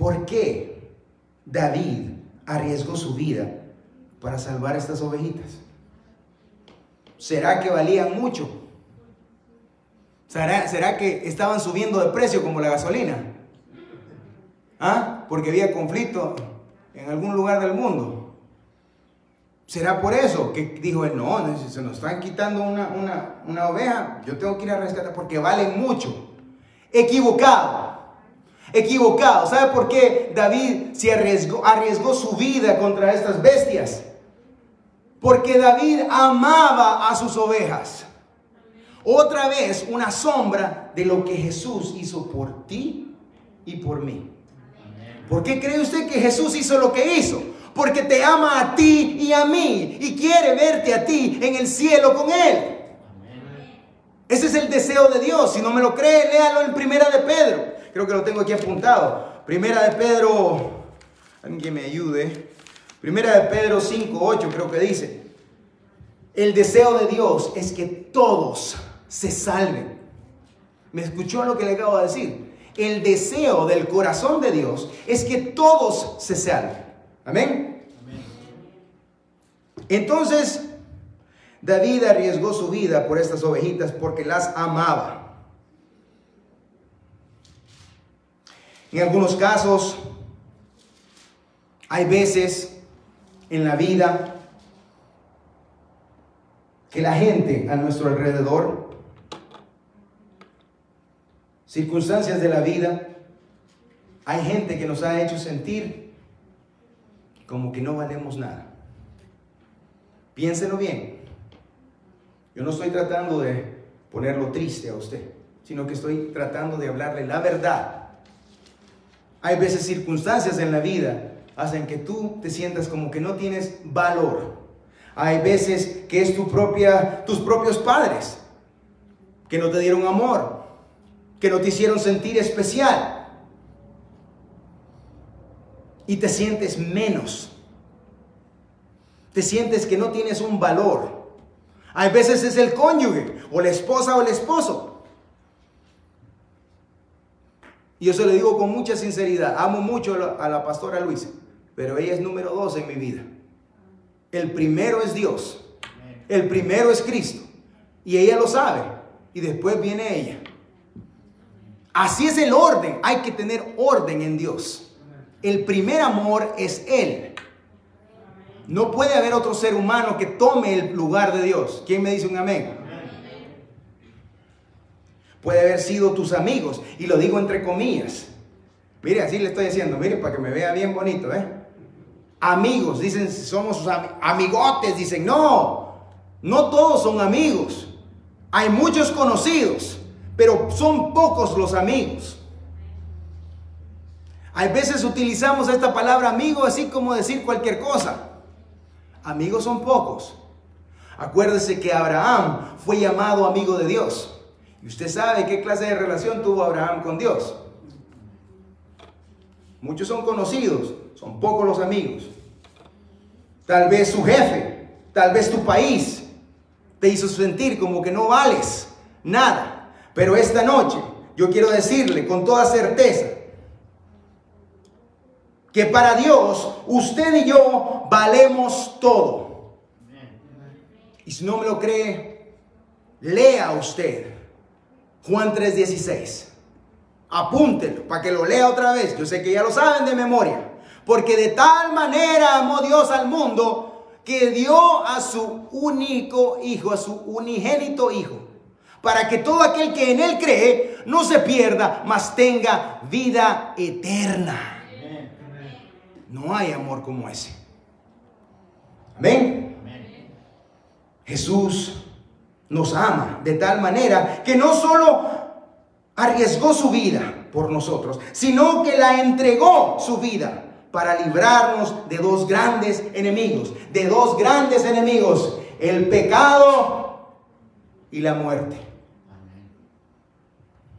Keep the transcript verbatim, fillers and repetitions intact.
¿Por qué David arriesgó su vida para salvar estas ovejitas? ¿Será que valían mucho? ¿Será, será que estaban subiendo de precio como la gasolina? ¿Ah? Porque había conflicto en algún lugar del mundo. ¿Será por eso que dijo él, no, si se nos están quitando una, una, una oveja, yo tengo que ir a rescatar porque vale mucho? Equivocado. Equivocado. ¿Sabe por qué David se arriesgó, arriesgó su vida contra estas bestias? Porque David amaba a sus ovejas. Otra vez una sombra de lo que Jesús hizo por ti y por mí. ¿Por qué cree usted que Jesús hizo lo que hizo? Porque te ama a ti y a mí y quiere verte a ti en el cielo con Él. Ese es el deseo de Dios. Si no me lo cree, léalo en Primera de Pedro. Creo que lo tengo aquí apuntado. Primera de Pedro, alguien que me ayude. Primera de Pedro cinco, ocho creo que dice. El deseo de Dios es que todos se salven. ¿Me escuchó lo que le acabo de decir? El deseo del corazón de Dios es que todos se salven. ¿Amén? Amén. Entonces, David arriesgó su vida por estas ovejitas porque las amaba. En algunos casos, hay veces en la vida que la gente a nuestro alrededor, circunstancias de la vida, hay gente que nos ha hecho sentir como que no valemos nada. Piénselo bien. Yo no estoy tratando de ponerlo triste a usted, sino que estoy tratando de hablarle la verdad. Hay veces circunstancias en la vida hacen que tú te sientas como que no tienes valor. Hay veces que es tu propia, tus propios padres que no te dieron amor, que no te hicieron sentir especial y te sientes menos. Te sientes que no tienes un valor. Hay veces es el cónyuge o la esposa o el esposo. Y yo se lo digo con mucha sinceridad, amo mucho a la pastora Luisa, pero ella es número dos en mi vida. El primero es Dios, el primero es Cristo, y ella lo sabe, y después viene ella. Así es el orden, hay que tener orden en Dios. El primer amor es Él. No puede haber otro ser humano que tome el lugar de Dios. ¿Quién me dice un amén? Puede haber sido tus amigos, y lo digo entre comillas. Mire, así le estoy diciendo, mire, para que me vea bien bonito, ¿eh? Amigos, dicen, somos sus am amigotes, dicen, no, no todos son amigos. Hay muchos conocidos, pero son pocos los amigos. Hay veces utilizamos esta palabra amigo así como decir cualquier cosa. Amigos son pocos. Acuérdese que Abraham fue llamado amigo de Dios. Y usted sabe qué clase de relación tuvo Abraham con Dios. Muchos son conocidos, son pocos los amigos. Tal vez su jefe, tal vez tu país, te hizo sentir como que no vales nada. Pero esta noche yo quiero decirle con toda certeza que para Dios usted y yo valemos todo. Y si no me lo cree, lea usted Juan tres dieciséis, apúntelo para que lo lea otra vez. Yo sé que ya lo saben de memoria. Porque de tal manera amó Dios al mundo que dio a su único hijo, a su unigénito hijo, para que todo aquel que en él cree no se pierda, mas tenga vida eterna. No hay amor como ese. Amén. Jesús nos ama de tal manera que no solo arriesgó su vida por nosotros, sino que la entregó su vida para librarnos de dos grandes enemigos, de dos grandes enemigos, el pecado y la muerte.